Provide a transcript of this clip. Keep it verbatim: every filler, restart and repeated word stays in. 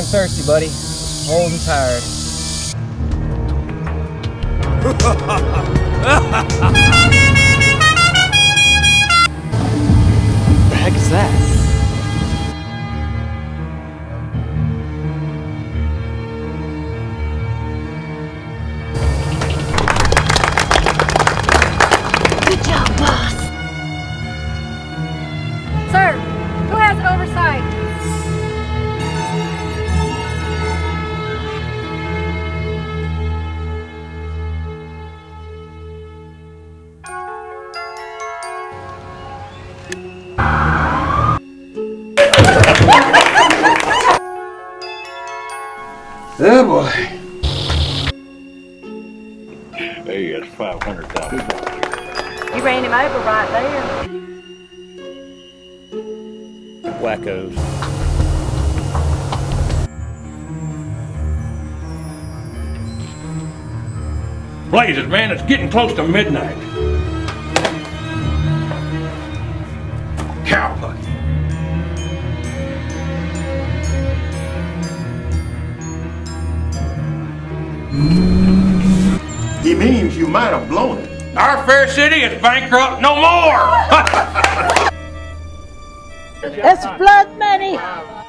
and thirsty, buddy. Old and tired. What the heck is that? Oh boy. Hey, that's five hundred dollars. You ran him over right there. Wackos. Blazes, man, it's getting close to midnight. Cowpucky. He means you might have blown it. Our fair city is bankrupt no more! It's blood money!